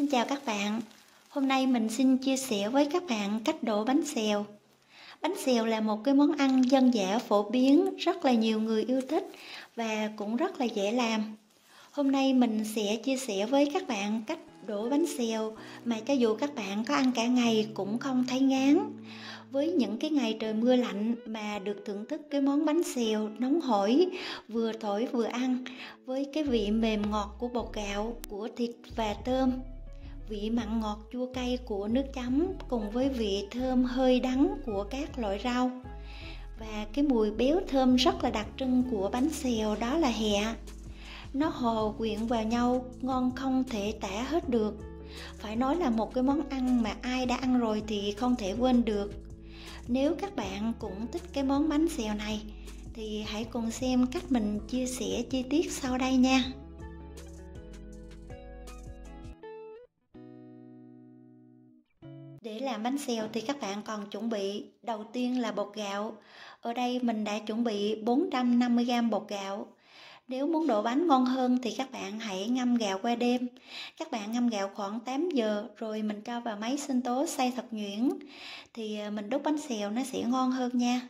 Xin chào các bạn, hôm nay mình xin chia sẻ với các bạn cách đổ bánh xèo. Bánh xèo là một cái món ăn dân dã phổ biến, rất là nhiều người yêu thích và cũng rất là dễ làm. Hôm nay mình sẽ chia sẻ với các bạn cách đổ bánh xèo mà cho dù các bạn có ăn cả ngày cũng không thấy ngán. Với những cái ngày trời mưa lạnh mà được thưởng thức cái món bánh xèo nóng hổi, vừa thổi vừa ăn, với cái vị mềm ngọt của bột gạo, của thịt và tôm, vị mặn ngọt chua cay của nước chấm cùng với vị thơm hơi đắng của các loại rau, và cái mùi béo thơm rất là đặc trưng của bánh xèo đó là hẹ. Nó hòa quyện vào nhau, ngon không thể tả hết được. Phải nói là một cái món ăn mà ai đã ăn rồi thì không thể quên được. Nếu các bạn cũng thích cái món bánh xèo này thì hãy cùng xem cách mình chia sẻ chi tiết sau đây nha. Để làm bánh xèo thì các bạn còn chuẩn bị, đầu tiên là bột gạo. Ở đây mình đã chuẩn bị 450g bột gạo. Nếu muốn đổ bánh ngon hơn thì các bạn hãy ngâm gạo qua đêm. Các bạn ngâm gạo khoảng 8 giờ rồi mình cho vào máy sinh tố xay thật nhuyễn thì mình đúc bánh xèo nó sẽ ngon hơn nha.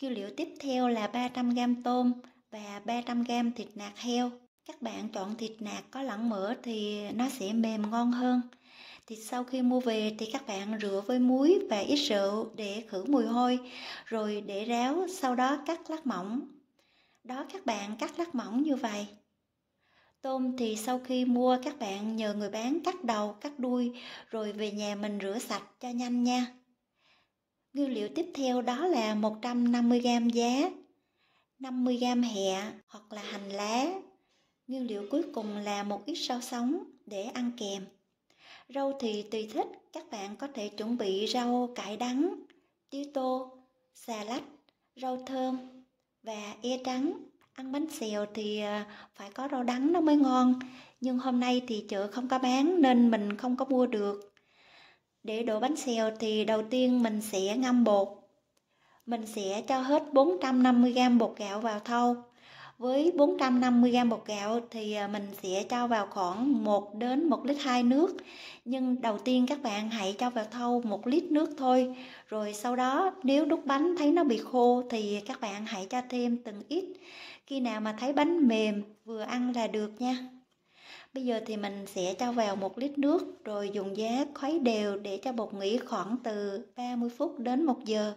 Nguyên liệu tiếp theo là 300g tôm và 300g thịt nạc heo. Các bạn chọn thịt nạc có lẫn mỡ thì nó sẽ mềm ngon hơn. Thịt sau khi mua về thì các bạn rửa với muối và ít rượu để khử mùi hôi, rồi để ráo, sau đó cắt lát mỏng. Đó, các bạn cắt lát mỏng như vậy. Tôm thì sau khi mua các bạn nhờ người bán cắt đầu, cắt đuôi rồi về nhà mình rửa sạch cho nhanh nha. Nguyên liệu tiếp theo đó là 150g giá, 50g hẹ hoặc là hành lá. Nguyên liệu cuối cùng là một ít rau sống để ăn kèm. Rau thì tùy thích, các bạn có thể chuẩn bị rau cải đắng, tía tô, xà lách, rau thơm và e trắng. Ăn bánh xèo thì phải có rau đắng nó mới ngon, nhưng hôm nay thì chợ không có bán nên mình không có mua được. Để đổ bánh xèo thì đầu tiên mình sẽ ngâm bột. Mình sẽ cho hết 450g bột gạo vào thau. Với 450g bột gạo thì mình sẽ cho vào khoảng 1 đến 1 lít 2 nước. Nhưng đầu tiên các bạn hãy cho vào thau 1 lít nước thôi. Rồi sau đó nếu đút bánh thấy nó bị khô thì các bạn hãy cho thêm từng ít. Khi nào mà thấy bánh mềm vừa ăn là được nha. Bây giờ thì mình sẽ cho vào 1 lít nước rồi dùng giá khuấy đều để cho bột nghỉ khoảng từ 30 phút đến 1 giờ.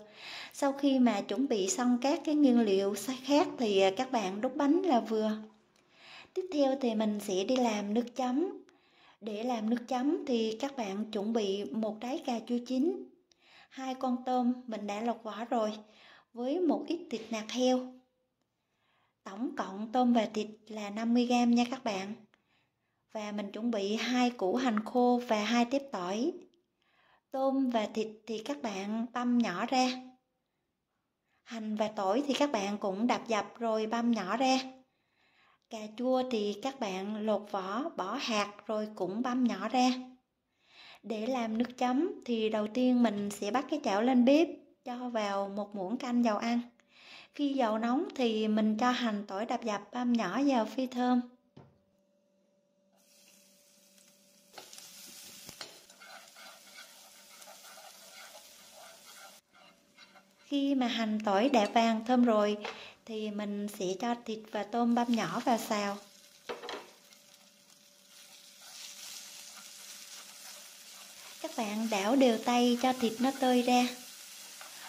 Sau khi mà chuẩn bị xong các cái nguyên liệu khác thì các bạn đúc bánh là vừa. Tiếp theo thì mình sẽ đi làm nước chấm. Để làm nước chấm thì các bạn chuẩn bị một trái cà chua chín, 2 con tôm mình đã lọc vỏ rồi, với một ít thịt nạc heo. Tổng cộng tôm và thịt là 50g nha các bạn. Và mình chuẩn bị 2 củ hành khô và 2 tép tỏi. Tôm và thịt thì các bạn băm nhỏ ra. Hành và tỏi thì các bạn cũng đập dập rồi băm nhỏ ra. Cà chua thì các bạn lột vỏ, bỏ hạt rồi cũng băm nhỏ ra. Để làm nước chấm thì đầu tiên mình sẽ bắt cái chảo lên bếp, cho vào 1 muỗng canh dầu ăn. Khi dầu nóng thì mình cho hành, tỏi đập dập băm nhỏ vào phi thơm. Khi mà hành tỏi đã vàng thơm rồi thì mình sẽ cho thịt và tôm băm nhỏ vào xào. Các bạn đảo đều tay cho thịt nó tơi ra.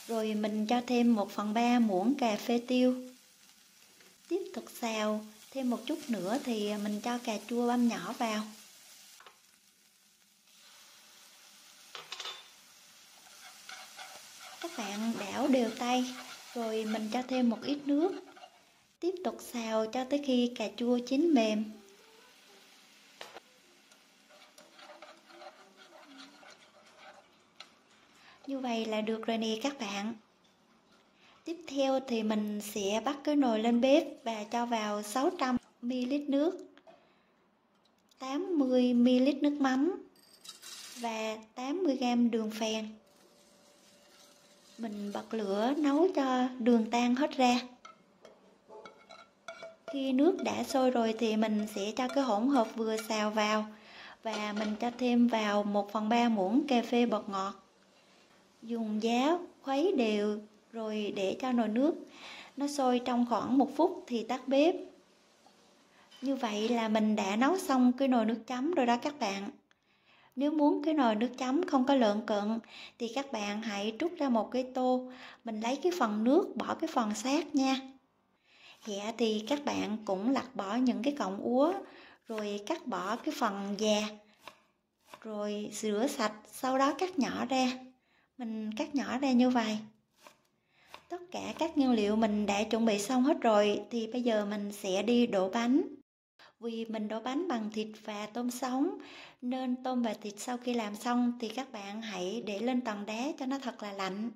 Rồi mình cho thêm 1/3 muỗng cà phê tiêu. Tiếp tục xào, thêm một chút nữa thì mình cho cà chua băm nhỏ vào. Các bạn đảo đều tay, rồi mình cho thêm một ít nước. Tiếp tục xào cho tới khi cà chua chín mềm. Như vậy là được rồi nè các bạn. Tiếp theo thì mình sẽ bắt cái nồi lên bếp và cho vào 600ml nước, 80ml nước mắm và 80g đường phèn. Mình bật lửa nấu cho đường tan hết ra. Khi nước đã sôi rồi thì mình sẽ cho cái hỗn hợp vừa xào vào. và mình cho thêm vào 1/3 muỗng cà phê bột ngọt. Dùng giá khuấy đều rồi để cho nồi nước nó sôi trong khoảng 1 phút thì tắt bếp. Như vậy là mình đã nấu xong cái nồi nước chấm rồi đó các bạn. Nếu muốn cái nồi nước chấm không có lợn cợn thì các bạn hãy trút ra một cái tô, mình lấy cái phần nước bỏ cái phần xác nha. Dạ thì các bạn cũng lặt bỏ những cái cọng úa rồi cắt bỏ cái phần già, rồi rửa sạch, sau đó cắt nhỏ ra. Mình cắt nhỏ ra như vậy. Tất cả các nguyên liệu mình đã chuẩn bị xong hết rồi thì bây giờ mình sẽ đi đổ bánh. Vì mình đổ bánh bằng thịt và tôm sống nên tôm và thịt sau khi làm xong thì các bạn hãy để lên tầng đá cho nó thật là lạnh.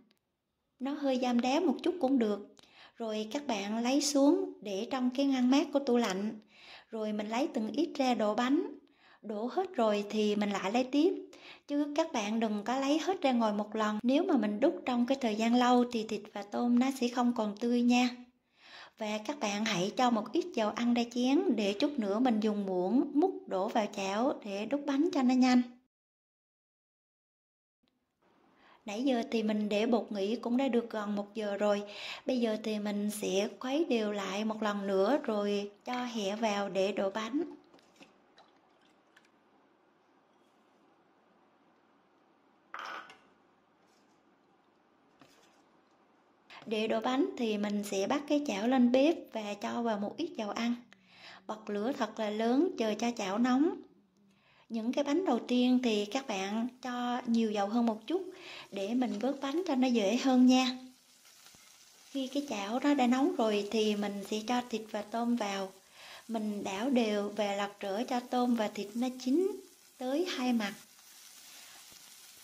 Nó hơi giam đá một chút cũng được. Rồi các bạn lấy xuống để trong cái ngăn mát của tủ lạnh. Rồi mình lấy từng ít ra đổ bánh. Đổ hết rồi thì mình lại lấy tiếp. Chứ các bạn đừng có lấy hết ra ngồi một lần. Nếu mà mình đút trong cái thời gian lâu thì thịt và tôm nó sẽ không còn tươi nha. Và các bạn hãy cho một ít dầu ăn ra chén để chút nữa mình dùng muỗng múc đổ vào chảo để đút bánh cho nó nhanh. Nãy giờ thì mình để bột nghỉ cũng đã được gần 1 giờ rồi. Bây giờ thì mình sẽ khuấy đều lại một lần nữa rồi cho hẹ vào để đổ bánh. Để đổ bánh thì mình sẽ bắt cái chảo lên bếp và cho vào một ít dầu ăn. Bật lửa thật là lớn chờ cho chảo nóng. Những cái bánh đầu tiên thì các bạn cho nhiều dầu hơn một chút để mình vớt bánh cho nó dễ hơn nha. Khi cái chảo nó đã nóng rồi thì mình sẽ cho thịt và tôm vào. Mình đảo đều và lật trở cho tôm và thịt nó chín tới hai mặt.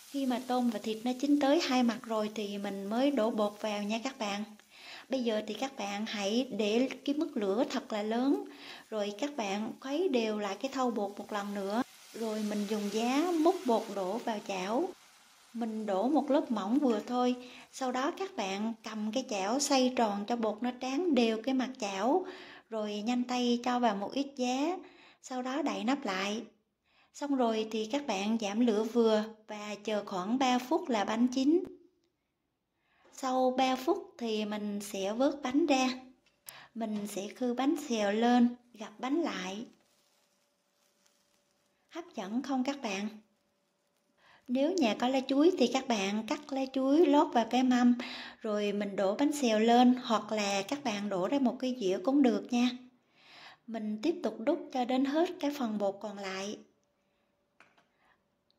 Khi mà tôm và thịt nó chín tới hai mặt rồi thì mình mới đổ bột vào nha các bạn. Bây giờ thì các bạn hãy để cái mức lửa thật là lớn. Rồi các bạn khuấy đều lại cái thau bột một lần nữa. Rồi mình dùng giá múc bột đổ vào chảo. Mình đổ một lớp mỏng vừa thôi. Sau đó các bạn cầm cái chảo xoay tròn cho bột nó tráng đều cái mặt chảo. Rồi nhanh tay cho vào một ít giá. Sau đó đậy nắp lại. Xong rồi thì các bạn giảm lửa vừa và chờ khoảng 3 phút là bánh chín. Sau 3 phút thì mình sẽ vớt bánh ra. Mình sẽ khư bánh xèo lên, gập bánh lại. Hấp dẫn không các bạn? Nếu nhà có lá chuối thì các bạn cắt lá chuối lót vào cái mâm. Rồi mình đổ bánh xèo lên hoặc là các bạn đổ ra một cái dĩa cũng được nha. Mình tiếp tục đút cho đến hết cái phần bột còn lại.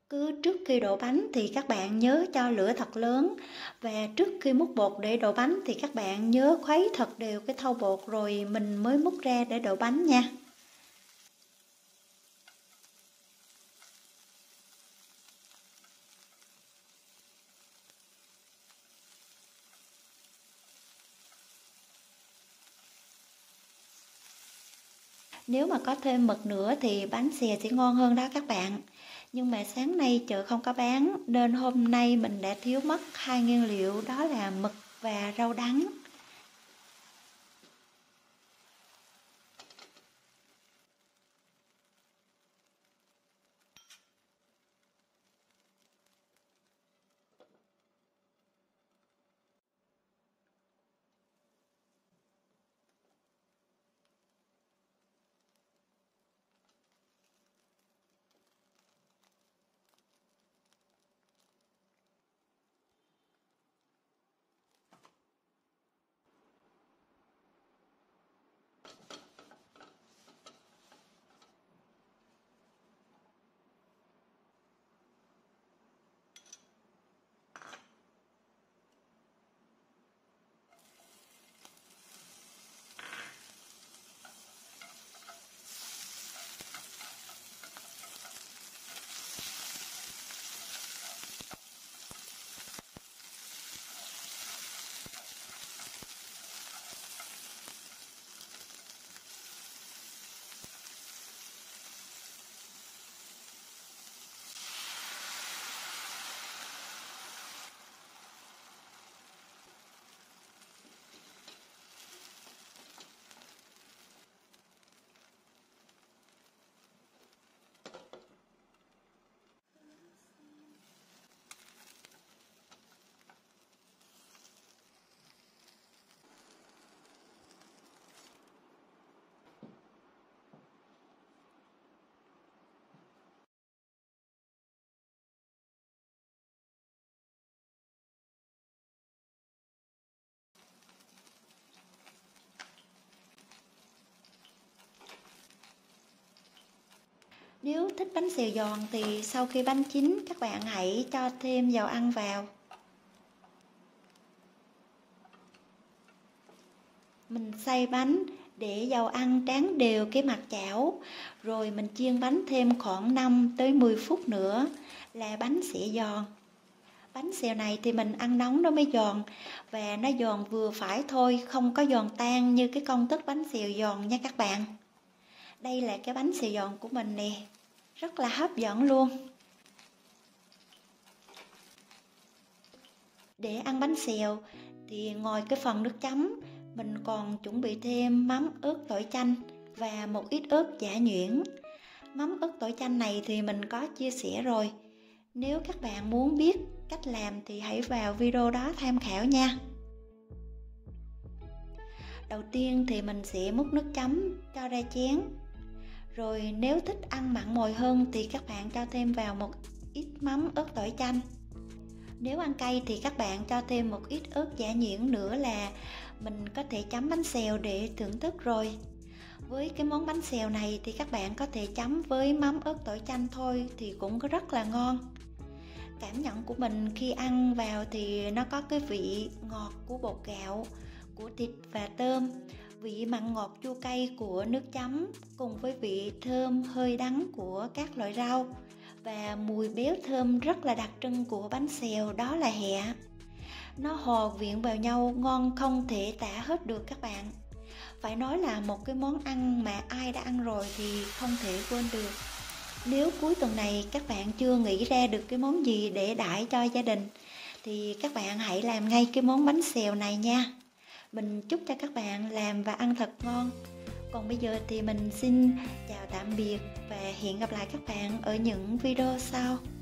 Cứ trước khi đổ bánh thì các bạn nhớ cho lửa thật lớn. Và trước khi múc bột để đổ bánh thì các bạn nhớ khuấy thật đều cái thau bột rồi mình mới múc ra để đổ bánh nha. Nếu mà có thêm mực nữa thì bánh xèo sẽ ngon hơn đó các bạn. Nhưng mà sáng nay chợ không có bán nên hôm nay mình đã thiếu mất hai nguyên liệu, đó là mực và rau đắng. Nếu thích bánh xèo giòn thì sau khi bánh chín các bạn hãy cho thêm dầu ăn vào. Mình xay bánh để dầu ăn tráng đều cái mặt chảo, rồi mình chiên bánh thêm khoảng 5 tới 10 phút nữa là bánh sẽ giòn. Bánh xèo này thì mình ăn nóng nó mới giòn, và nó giòn vừa phải thôi, không có giòn tan như cái công thức bánh xèo giòn nha các bạn. Đây là cái bánh xèo giòn của mình nè, rất là hấp dẫn luôn. Để ăn bánh xèo thì ngoài cái phần nước chấm, mình còn chuẩn bị thêm mắm ớt tỏi chanh và một ít ớt chả nhuyễn. Mắm ớt tỏi chanh này thì mình có chia sẻ rồi. Nếu các bạn muốn biết cách làm thì hãy vào video đó tham khảo nha. Đầu tiên thì mình sẽ múc nước chấm cho ra chén. Rồi nếu thích ăn mặn mòi hơn thì các bạn cho thêm vào một ít mắm ớt tỏi chanh. Nếu ăn cay thì các bạn cho thêm một ít ớt chả nhuyễn nữa là mình có thể chấm bánh xèo để thưởng thức rồi. Với cái món bánh xèo này thì các bạn có thể chấm với mắm ớt tỏi chanh thôi thì cũng rất là ngon. Cảm nhận của mình khi ăn vào thì nó có cái vị ngọt của bột gạo, của thịt và tôm, vị mặn ngọt chua cay của nước chấm cùng với vị thơm hơi đắng của các loại rau và mùi béo thơm rất là đặc trưng của bánh xèo đó là hẹ. Nó hòa quyện vào nhau ngon không thể tả hết được các bạn. Phải nói là một cái món ăn mà ai đã ăn rồi thì không thể quên được. Nếu cuối tuần này các bạn chưa nghĩ ra được cái món gì để đãi cho gia đình thì các bạn hãy làm ngay cái món bánh xèo này nha. Mình chúc cho các bạn làm và ăn thật ngon. Còn bây giờ thì mình xin chào tạm biệt và hẹn gặp lại các bạn ở những video sau.